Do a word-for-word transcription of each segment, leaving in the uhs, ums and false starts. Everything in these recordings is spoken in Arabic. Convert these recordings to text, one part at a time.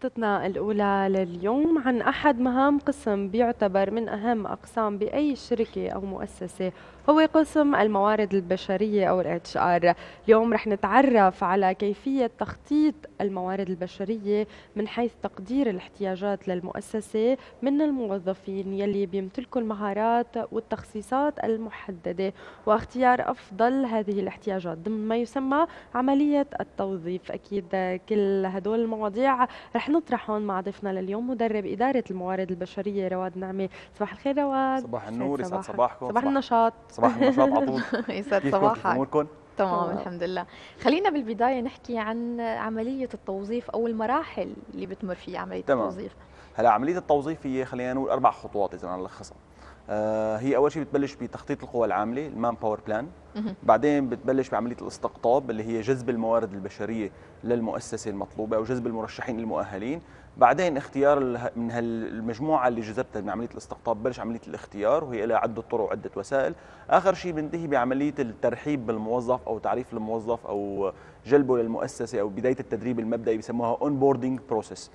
فقرتنا الأولى لليوم عن أحد مهام قسم بيعتبر من أهم أقسام بأي شركة أو مؤسسة، هو قسم الموارد البشرية أو ال إتش آر. اليوم رح نتعرف على كيفية تخطيط الموارد البشرية من حيث تقدير الاحتياجات للمؤسسة من الموظفين يلي بيمتلكوا المهارات والتخصيصات المحددة واختيار أفضل هذه الاحتياجات ضمن ما يسمى عملية التوظيف. أكيد كل هدول المواضيع رح نطرحهم مع ضيفنا لليوم مدرب إدارة الموارد البشرية رواد نعمي. صباح الخير رواد. صباح النور، يسعد صباحكم. صباح النشاط. صباح النشاط على طول. يسعد صباحك. اموركم تمام؟ الحمد لله. خلينا بالبداية نحكي عن عملية التوظيف أو المراحل اللي بتمر فيها عملية تمام. التوظيف. هلا عملية التوظيف هي خلينا نقول أربع خطوات إذا نلخصها. آه هي أول شيء بتبلش بتخطيط القوى العاملة المان باور بلان، بعدين بتبلش بعملية الاستقطاب اللي هي جذب الموارد البشرية للمؤسسة المطلوبة أو جذب المرشحين المؤهلين، بعدين اختيار من هالمجموعة اللي جذبتها من عملية الاستقطاب ببلش عملية الاختيار وهي لها عدة طرق وعدة وسائل، آخر شيء بنتهي بعملية الترحيب بالموظف أو تعريف الموظف أو جلبه للمؤسسة أو بداية التدريب المبدئي بسموها اونبوردينج بروسيس،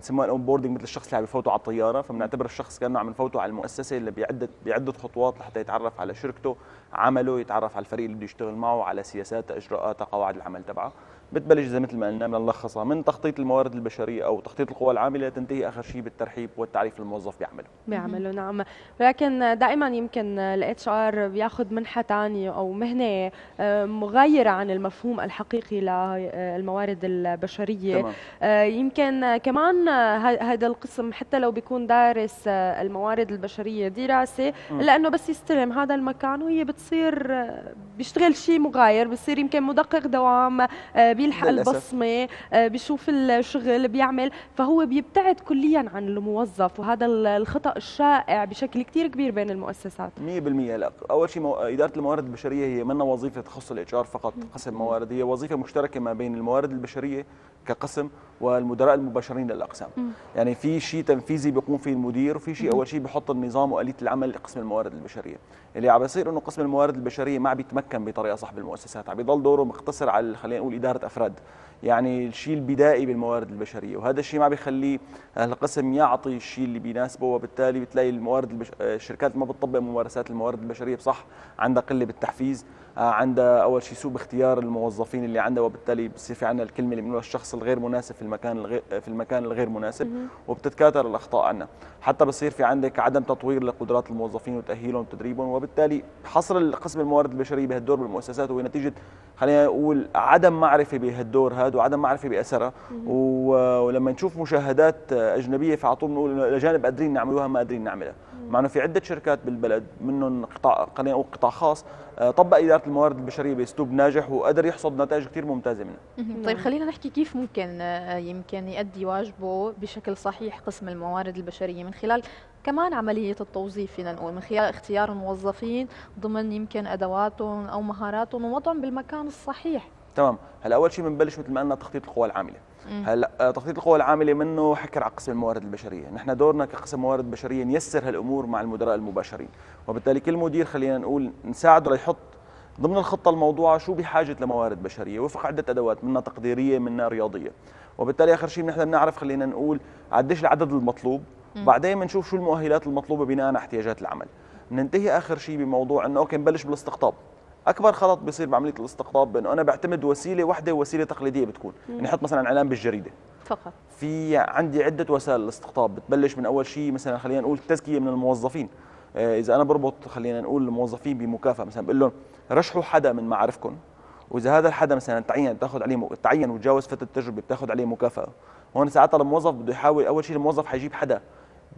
بسموها الاونبوردينج مثل الشخص اللي عم يفوتوا على الطيارة، فبنعتبر الشخص كأنه عم يفوتوا على المؤسسة اللي بعدة بعدة خطوات لحتى يتعرف على شركته، عمله، يتعرف على الفريق اللي بده يشتغل معه، على سياساته، اجراءاته، قواعد العمل تبعه. بتبلش زي مثل ما قلنا بنلخصها من تخطيط الموارد البشريه او تخطيط القوى العامله تنتهي اخر شيء بالترحيب والتعريف للموظف بيعمله. بيعمله نعم، ولكن دائما يمكن الاتش ار بياخذ منحى ثانيه او مهنه مغايره عن المفهوم الحقيقي للموارد البشريه. تمام. يمكن كمان هذا القسم حتى لو بيكون دارس الموارد البشريه دراسه الا انه بس يستلم هذا المكان وهي بتصير بيشتغل شيء مغاير، بصير يمكن مدقق دوام، بيلحق البصمه، بيشوف الشغل بيعمل، فهو بيبتعد كليا عن الموظف، وهذا الخطا الشائع بشكل كثير كبير بين المؤسسات. مية بالمية. لا، اول شيء مو... اداره الموارد البشريه هي منا وظيفه تخص الاتش ار فقط، قسم موارد، هي وظيفه مشتركه ما بين الموارد البشريه كقسم والمدراء المباشرين للاقسام. م. يعني في شيء تنفيذي بيقوم فيه المدير، وفي شيء اول شيء بحط النظام واليه العمل لقسم الموارد البشريه. اللي عم بيصير انه قسم الموارد البشريه ما عم بيتمكن بطريقه صح بالمؤسسات، عم بيضل دوره مقتصر على خلينا نقول اداره افراد، يعني الشيء البدائي بالموارد البشريه، وهذا الشيء ما بيخليه القسم يعطي الشيء اللي بيناسبه، وبالتالي بتلاقي الموارد البش... الشركات ما بتطبق ممارسات الموارد البشريه بصح، عندها قله بالتحفيز، عندها اول شيء سوء باختيار الموظفين اللي عندها، وبالتالي بصير في عندنا الكلمه اللي بنقولها الشخص الغير مناسب في المكان الغير في المكان الغير مناسب، وبتتكاثر الاخطاء عنا، حتى بصير في عندك عدم تطوير لقدرات الموظفين وتاهيلهم وتدريبهم، وبالتالي حصر القسم الموارد البشريه بهالدور بالمؤسسات هو نتيجه خلينا نقول عدم معرفه بهالدور هذا وعدم معرفه باثرها، ولما نشوف مشاهدات اجنبيه فعلى طول بنقول انه الاجانب قادرين نعملوها ما قادرين نعملها، مع انه في عده شركات بالبلد منهم قطاع خلينا نقول قطاع خاص طبق اداره الموارد البشريه باسلوب ناجح وقدر يحصد نتائج كثير ممتازه منها. طيب خلينا نحكي كيف ممكن يمكن يؤدي واجبه بشكل صحيح قسم الموارد البشريه من خلال كمان عملية التوظيف، فينا نقول من خلال اختيار الموظفين ضمن يمكن أدواتهم أو مهاراتهم ووضعهم بالمكان الصحيح. تمام، هلا أول شيء بنبلش مثل ما قلنا تخطيط القوى العاملة. هلا تخطيط القوى العاملة منه حكر على قسم الموارد البشرية، نحن دورنا كقسم موارد بشرية نيسر هالأمور مع المدراء المباشرين، وبالتالي كل مدير خلينا نقول نساعده ليحط ضمن الخطة الموضوعة شو بحاجة لموارد بشرية وفق عدة أدوات منها تقديرية منها رياضية، وبالتالي آخر شيء نحن بنعرف خلينا نقول قديش العدد المطلوب، بعدين بنشوف شو المؤهلات المطلوبه بناء على احتياجات العمل. بننتهي اخر شيء بموضوع انه اوكي نبلش بالاستقطاب. اكبر خلط بيصير بعمليه الاستقطاب انه انا بعتمد وسيله واحده ووسيله تقليديه بتكون، يعني احط مثلا اعلان بالجريده فقط. في عندي عده وسائل للاستقطاب، بتبلش من اول شيء مثلا خلينا نقول التزكيه من الموظفين، اذا انا بربط خلينا نقول الموظفين بمكافاه، مثلا بقول لهم رشحوا حدا من معارفكم، واذا هذا الحدا مثلا تعين تاخذ عليه تعين وتجاوز فتره التجربه بتاخذ عليه مكافاه. هون ساعتها الموظف بده يحاول، اول شيء الموظف حيجيب حدا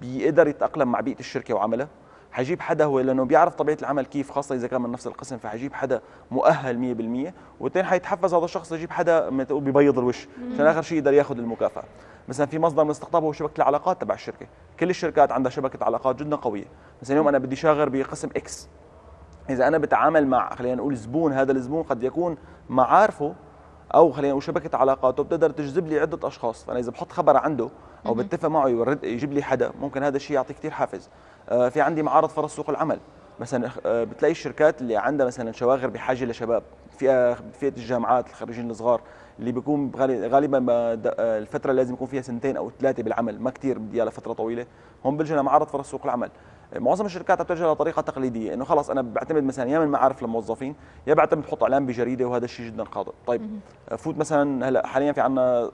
بيقدر يتاقلم مع بيئه الشركه وعملها، حيجيب حدا هو لانه بيعرف طبيعه العمل كيف، خاصه اذا كان من نفس القسم، فحيجيب حدا مؤهل مية بالمية، واثنين حيتحفز هذا الشخص يجيب حدا بيبيض الوش عشان اخر شيء يقدر ياخذ المكافاه. مثلا في مصدر من الاستقطاب هو شبكه العلاقات تبع الشركه، كل الشركات عندها شبكه علاقات جدا قويه، مثلا اليوم انا بدي شاغر بقسم اكس، اذا انا بتعامل مع خلينا نقول زبون، هذا الزبون قد يكون معارفه او خلينا نقول شبكه علاقاته بتقدر تجذب لي عده اشخاص، فانا اذا بحط خبر عنده او بتفق معه يورد يجيب لي حدا ممكن هذا الشيء يعطي كثير حافز. آه في عندي معارض فرص سوق العمل، مثلا بتلاقي الشركات اللي عندها مثلا شواغر بحاجه لشباب، فئه فئه الجامعات، الخريجين الصغار اللي بيكون غالبا الفتره لازم يكون فيها سنتين او ثلاثه بالعمل، ما كثير بدي على فتره طويله، هم بيلجوا لمعارض فرص سوق العمل. معظم الشركات بتلجا لطريقه تقليديه، انه خلص انا بعتمد مثلا يا من معارف للموظفين، يا بعتمد حط اعلان بجريده، وهذا الشيء جدا خاطئ. طيب فوت مثلا هلا حاليا في عندنا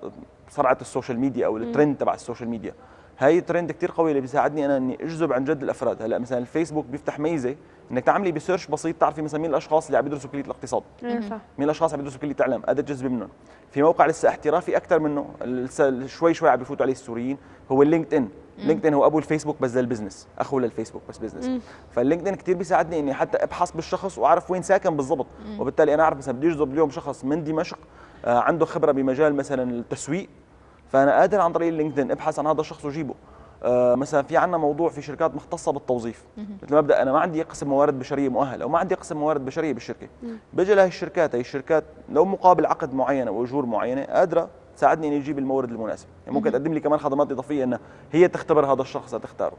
صرعه السوشيال ميديا او الترند تبع السوشيال ميديا، هاي ترند كثير قوي اللي بيساعدني انا اني اجذب عن جد الافراد. هلا مثلا الفيسبوك بيفتح ميزه انك تعملي بسيرش بسيط تعرفي مثلا مين الاشخاص اللي عم بيدرسوا كليه الاقتصاد، مين الاشخاص اللي عم بيدرسوا كليه الاعلام، قد تجذبي منهم. في موقع لسه احترافي اكثر منه لسه شوي شوي عم بفوتوا عليه السوريين، هو اللينكدإن. اللينكدإن هو ابو الفيسبوك بس للبزنس، اخو للفيسبوك بس بزنس. فاللينكدإن كثير بيساعدني اني حتى ابحث بالشخص واعرف وين ساكن بالضبط، وبالتالي انا اعرف مثلا بدي اجذب اليوم شخص من دمشق عنده خبره بمجال مثلا التسويق، فانا قادر عن طريق اللينكدإن ابحث عن هذا الشخص وجيبه. آه مثلا في عندنا موضوع في شركات مختصه بالتوظيف، مثل مبدا انا ما عندي قسم موارد بشريه مؤهل او ما عندي قسم موارد بشريه بالشركه، بجي لهي الشركات، هي الشركات لو مقابل عقد معين او اجور معينه قادره تساعدني اني اجيب المورد المناسب، يعني ممكن تقدم لي كمان خدمات اضافيه ان هي تختبر هذا الشخص تختاره.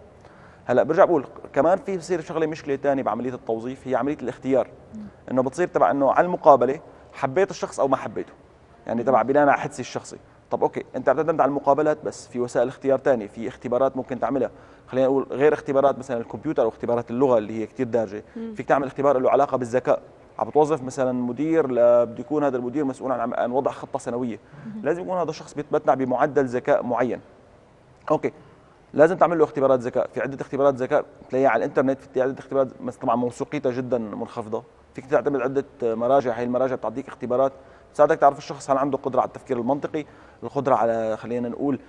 هلا برجع بقول كمان في بصير شغله مشكله ثانيه بعمليه التوظيف، هي عمليه الاختيار، انه بتصير تبع انه على المقابله حبيت الشخص او ما حبيته، يعني تبع بناء على حدسي الشخصي. طب اوكي انت اعتمدت على المقابلات بس، في وسائل اختيار ثانيه، في اختبارات ممكن تعملها، خلينا نقول غير اختبارات مثلا الكمبيوتر او اختبارات اللغه اللي هي كثير دارجه، فيك تعمل اختبار له علاقه بالذكاء، عم بتوظف مثلا مدير بده يكون هذا المدير مسؤول عن عن وضع خطه سنويه، لازم يكون هذا الشخص بيتمتع بمعدل ذكاء معين. اوكي لازم تعمل له اختبارات ذكاء، في عده اختبارات ذكاء بتلاقيها على الانترنت، في عده اختبارات طبعا موثوقيتها جدا منخفضه، فيك تعتمد عده مراجع، هي المراجع بتعطيك اختبارات تساعدك تعرف الشخص هل عنده قدره على التفكير المنطقي، القدره على خلينا نقول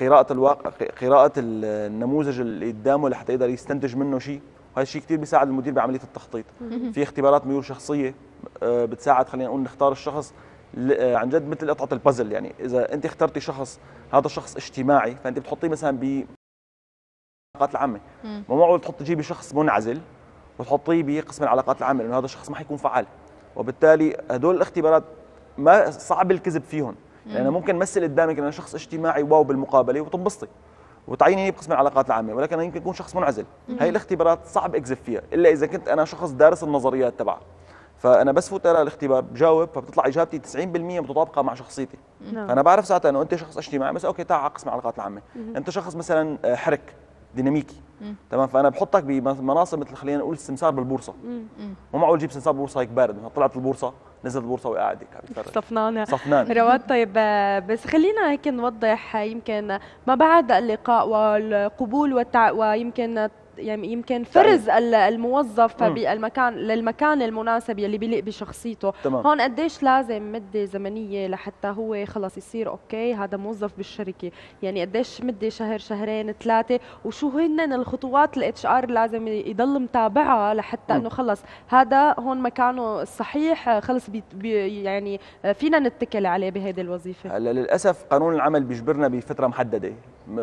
قراءه الواقع، قراءه النموذج اللي قدامه لحتى يقدر يستنتج منه شيء، وهذا الشيء كثير بيساعد المدير بعمليه التخطيط. في اختبارات ميول شخصيه بتساعد خلينا نقول نختار الشخص عن جد مثل قطعه البازل، يعني اذا انت اخترتي شخص هذا الشخص اجتماعي فانت بتحطيه مثلا بالعلاقات العامه، ما معقول تحط تجيبي شخص منعزل وتحطيه بقسم العلاقات العامه لانه هذا الشخص ما حيكون فعال، وبالتالي هدول الاختبارات ما صعب الكذب فيهم، لأنه ممكن مثل قدامك ان انا شخص اجتماعي واو بالمقابله وتنبسطي وتعينيني بقسم العلاقات العامه، ولكن انا يمكن اكون شخص منعزل. هاي الاختبارات صعب اكذب فيها الا اذا كنت انا شخص دارس النظريات تبعها، فانا بس فوت على الاختبار بجاوب فبتطلع اجابتي تسعين بالمية متطابقه مع شخصيتي. فانا بعرف ساعتها انه انت شخص اجتماعي بس، اوكي تعال على قسم العلاقات العامه، انت شخص مثلا حرك ديناميكي تمام، فانا بحطك بمناصب مثل خلينا نقول السمسار بالبورصه، مو معقول اجيب سمسار بورصه هيك بارد، طلعت البورصه نزلت البورصه وقاعد هيك صفنانه صفنانه. رواد طيب بس خلينا هيك نوضح يمكن ما بعد اللقاء والقبول والتع... ويمكن يمكن فرز الموظف بالمكان للمكان المناسب يلي بيليق بشخصيته، تمام. هون قديش لازم مده زمنيه لحتى هو خلص يصير اوكي هذا موظف بالشركه، يعني قديش مده، شهر شهرين ثلاثه، وشو هن الخطوات الاتش ار لازم يضل متابعها لحتى انه خلص هذا هون مكانه الصحيح، خلص بي بي يعني فينا نتكل عليه بهيدي الوظيفه؟ هلا للاسف قانون العمل بيجبرنا بفتره محدده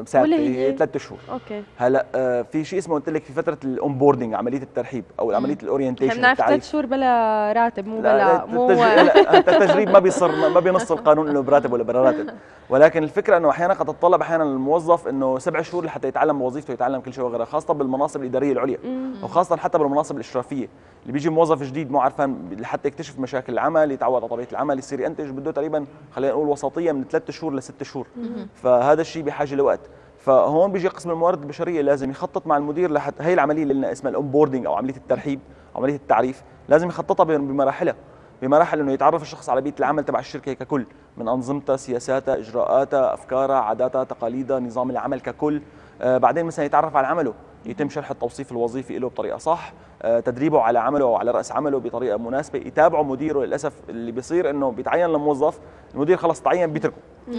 ثلاث شهور. اوكي هلا آه في شيء اسمه قلت لك في فتره الاونبوردنج، عمليه الترحيب او عمليه الاورينتيشن، بنعرف ثلاث شهور بلا راتب، مو بلا مو لا التجريب ما بيصر ما بينص القانون انه براتب ولا بلا راتب، ولكن الفكره انه احيانا قد تتطلب احيانا الموظف انه سبع شهور لحتى يتعلم وظيفته ويتعلم كل شيء وغيره، خاصه بالمناصب الاداريه العليا وخاصه حتى بالمناصب الاشرافيه اللي بيجي موظف جديد مو عارفان لحتى يكتشف مشاكل العمل، يتعود على طبيعه العمل، يصير ينتج، بده تقريبا خلينا نقول وسطيه من ثلاث شهور لست شهور، فهذا الشيء بحاجه لوقت. فهون بيجي قسم الموارد البشريه لازم يخطط مع المدير لحتى هي العمليه اللي لنا اسمها الاونبوردنج او عمليه الترحيب او عمليه التعريف، لازم يخططها بمراحلها، بمراحل انه يتعرف الشخص على بيئه العمل تبع الشركه ككل، من انظمتها، سياساتها، اجراءاتها، افكارها، عاداتها، تقاليدها، نظام العمل ككل. آه بعدين مثلا يتعرف على عمله، يتم شرح التوصيف الوظيفي له بطريقه صح، آه تدريبه على عمله وعلى راس عمله بطريقه مناسبه، يتابعه مديره. للاسف اللي بيصير انه بيتعين لموظف، المدير خلص تعين بيتركه،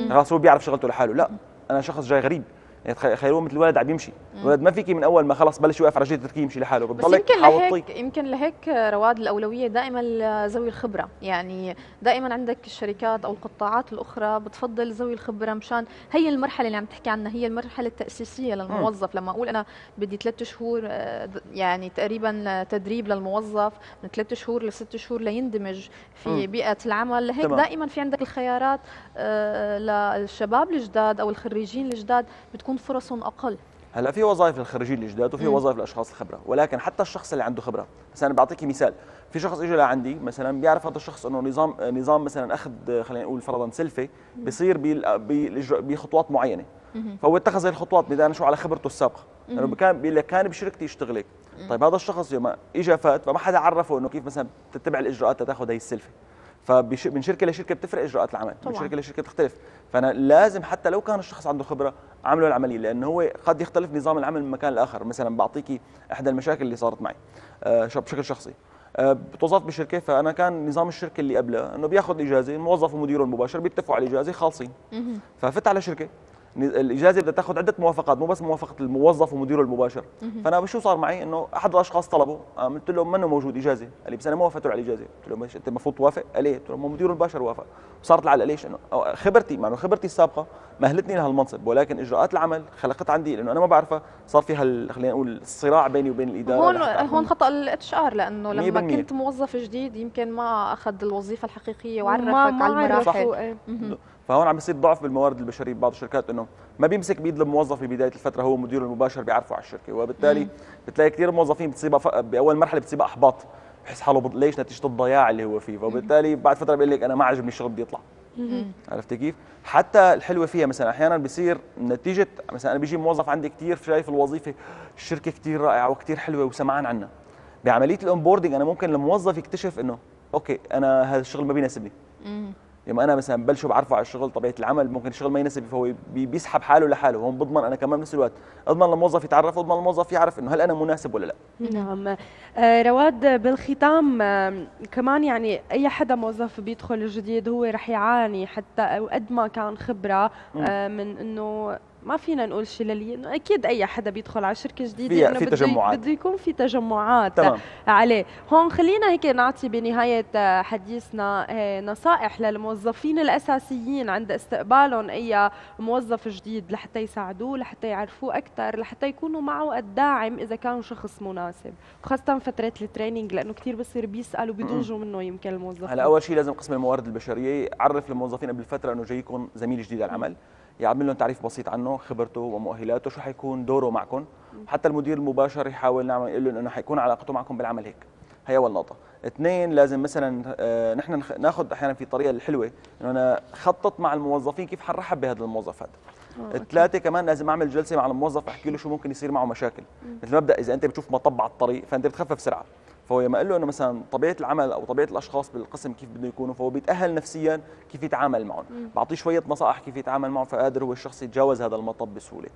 خلص هو بيعرف شغلته لحاله، لا انا شخص جاي غريب، يعني تخيلوا مثل الولد عم يمشي، الولد ما فيكي من اول ما خلص بلش يوقف على رجليه تركيه يمشي لحاله، بضلك حاوطيه. يمكن لهيك رواد الاولويه دائما لذوي الخبره، يعني دائما عندك الشركات او القطاعات الاخرى بتفضل ذوي الخبره، مشان هي المرحله اللي عم تحكي عنها هي المرحله التاسيسيه للموظف. مم. لما اقول انا بدي ثلاث شهور يعني تقريبا تدريب للموظف، من ثلاث شهور لست شهور ليندمج في مم. بيئه العمل، لهيك تمام. دائما في عندك الخيارات للشباب الجداد او الخريجين الجداد بتكون فرصهم اقل. هلا في وظائف للخريجين الجداد وفي وظائف لاشخاص الخبره، ولكن حتى الشخص اللي عنده خبره، مثلا بعطيك مثال، في شخص اجى لعندي مثلا بيعرف هذا الشخص انه نظام نظام مثلا اخذ خلينا نقول فرضا سيلفي بصير بخطوات معينه، فهو اتخذ هي الخطوات بناء شو على خبرته السابقه، لانه يعني كان بيقول لك كان بشركتي يشتغل هيك. طيب هذا الشخص لما اجى فات فما حدا عرفه انه كيف مثلا بتتبع الاجراءات لتاخذ هي السيلفي، فمن شركه لشركه بتفرق اجراءات العمل، طبعا. من شركه لشركه بتختلف، فانا لازم حتى لو كان الشخص عنده خبره عمله العمليه، لانه هو قد يختلف نظام العمل من مكان لاخر. مثلا بعطيكي احدى المشاكل اللي صارت معي آه بشكل شخصي، آه بتوظفت بالشركه، فانا كان نظام الشركه اللي قبلها انه بياخذ اجازه الموظف ومديره المباشر بيتفقوا على الاجازه خالصين. ففت على شركه الاجازه بدها تاخذ عده موافقات، مو بس موافقه الموظف ومديره المباشر. فانا شو صار معي انه احد الاشخاص طلبوا، قلت له منه موجود اجازه، قال لي بس انا ما وافقت على الاجازه، قلت له مش انت المفروض توافق؟ قال لي قلت له ما مديره المباشر وافق. وصارت العلقه ليش؟ انه خبرتي مع انه خبرتي السابقه مهلتني لهالمنصب، ولكن اجراءات العمل خلقت عندي لانه انا ما بعرفها، صار في هال خلينا نقول الصراع بيني وبين الاداره. هون هون خطا الاتش ار، لانه لما كنت موظف جديد يمكن ما اخذ الوظيفه الحقيقيه وعرفك على المراحل. فهون عم بيصير ضعف بالموارد البشريه ببعض الشركات، انه ما بيمسك بيد الموظف في بدايه الفتره، هو مديره المباشر بيعرفه على الشركه، وبالتالي مم. بتلاقي كثير موظفين بتصيبها باول مرحله بتصيبها احباط، بحس حاله بض... ليش نتيجه الضياع اللي هو فيه، وبالتالي بعد فتره بيقول لك انا ما عجبني الشغل بدي اطلع. عرفتي كيف؟ حتى الحلوه فيها مثلا احيانا بصير نتيجه، مثلا انا بيجي موظف عندي كثير شايف الوظيفه الشركه كثير رائعه وكثير حلوه وسمعان عنها، بعمليه الاونبوردنج انا ممكن الموظف يكتشف انه اوكي انا هذا الشغل ما بيناسبني. لما انا مثلا بلشوا بعرفه على الشغل طبيعه العمل، ممكن الشغل ما يناسب، فهو بيسحب حاله لحاله، هون بضمن انا كمان بنفس الوقت، اضمن الموظف يتعرف واضمن الموظف يعرف انه هل انا مناسب ولا لا. نعم. آه رواد، بالختام آه كمان يعني اي حدا موظف بيدخل جديد هو رح يعاني حتى او قد ما كان خبره آه من انه ما فينا نقول شللية، انه اكيد اي حدا بيدخل على شركه جديده انه بده بده يكون في تجمعات. تمام. عليه. هون خلينا هيك نعطي بنهايه حديثنا نصائح للموظفين الاساسيين عند استقبالهم اي موظف جديد، لحتى يساعدوه، لحتى يعرفوه اكثر، لحتى يكونوا معه الداعم اذا كانوا شخص مناسب، وخاصه فتره التريننج لانه كثير بصير بيسالوا وبيضوجوا منه يمكن الموظفين. هلا اول شيء لازم قسم الموارد البشريه يعرف الموظفين قبل فتره انه جايكم زميل جديد على العمل، يعمل لهم تعريف بسيط عنه، خبرته ومؤهلاته، شو حيكون دوره معكم، حتى المدير المباشر يحاول نعمل يقول لهم انه حيكون علاقته معكم بالعمل هيك. هي اول نقطه. اثنين، لازم مثلا آه نحن ناخذ احيانا في طريقه الحلوه انه انا خطط مع الموظفين كيف حنرحب بهذا الموظف هذا. ثلاثه كمان لازم اعمل جلسه مع الموظف احكي له شو ممكن يصير معه مشاكل، مثل مبدا اذا انت بتشوف مطب على الطريق فانت بتخفف سرعه، فهو لما اقول له انه مثلا طبيعه العمل او طبيعه الاشخاص بالقسم كيف بده يكونوا، فهو بيتاهل نفسيا كيف يتعامل معهم، بعطيه شويه نصائح كيف يتعامل معهم، فقادر هو الشخص يتجاوز هذا المطب بسهوله.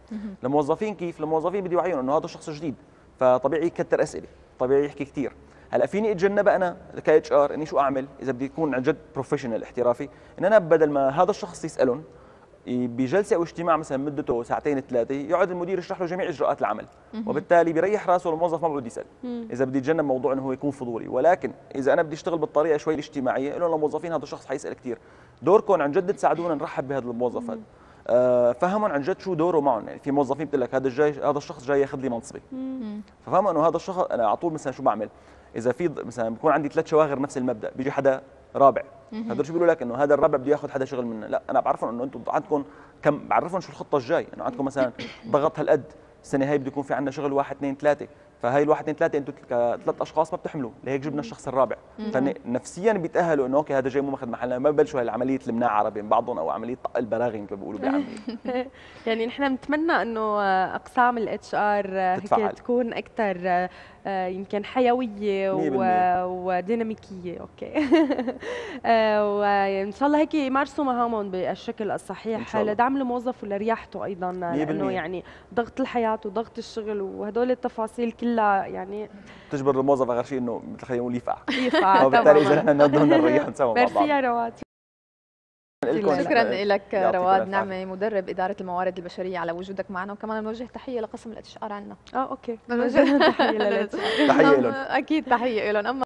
الموظفين كيف؟ الموظفين بده يوعيهم انه هذا شخص جديد، فطبيعي يكثر اسئله، طبيعي يحكي كثير. هلا فيني اتجنبها انا كي اتش ار، اني شو اعمل اذا بدي يكون عن جد بروفيشنال احترافي، ان انا بدل ما هذا الشخص يسالهم بجلسه او اجتماع مثلا مدته ساعتين ثلاثه، يقعد المدير يشرح له جميع اجراءات العمل، وبالتالي بيريح راسه والموظف ما بده يسال. اذا بدي اتجنب موضوع انه هو يكون فضولي، ولكن اذا انا بدي اشتغل بالطريقه شوي الاجتماعيه، قول لهم للموظفين هذا الشخص حيسال كثير، دوركم عن جد تساعدونا نرحب بهذا الموظف هذا. آه فهمهم عن جد شو دوره معهم، يعني في موظفين بتقول لك هذا الجاي هذا الشخص جاي ياخذ لي منصبي. ففهموا انه هذا الشخص انا على طول مثلا شو بعمل؟ اذا في مثلا بكون عندي ثلاث شواغر نفس المبدا، بيجي حدا رابع، هدول شو بيقولوا لك انه هذا الربع بده ياخذ حدا شغل منه، لا انا بعرفهم انه انتم عندكم كم، بعرفهم شو الخطه الجاي، انه عندكم مثلا ضغط هالقد، السنه هي بده يكون في عندنا شغل واحد اثنين ثلاثه، فهي الواحد اثنين ثلاثه انتم كثلاث اشخاص ما بتحملوا، لهيك جبنا الشخص الرابع، فنفسيا بيتاهلوا انه اوكي هذا جاي مو ماخذ محلنا، ما ببلشوا هالعمليه المناعه بين بعضهم او عمليه طق البراغي مثل ما بيقولوا بالعاميه. يعني نحن بنتمنى انه اقسام الاتش ار تكون اكثر يمكن حيويه وديناميكيه. اوكي. وان شاء الله هيك يمارسوا مهامهم بالشكل الصحيح لدعم الموظف ولرياحته ايضا، لانه يعني ضغط الحياه وضغط الشغل وهدول التفاصيل كلها يعني تجبر الموظف غير شيء انه مثل خلينا نقول يفقع يفقع. وبالتالي اذا نحن بدنا نريح نسوي مع بعض. ميرسي يا رواد. شكرا لك رواد نعمة، مدرب إدارة الموارد البشرية، على وجودك معنا، وكمان نوجه تحية لقسم الاتش ار عنا. اه اوكي، نوجه تحية للاتش ار. تحية لهم. اكيد تحية لهم.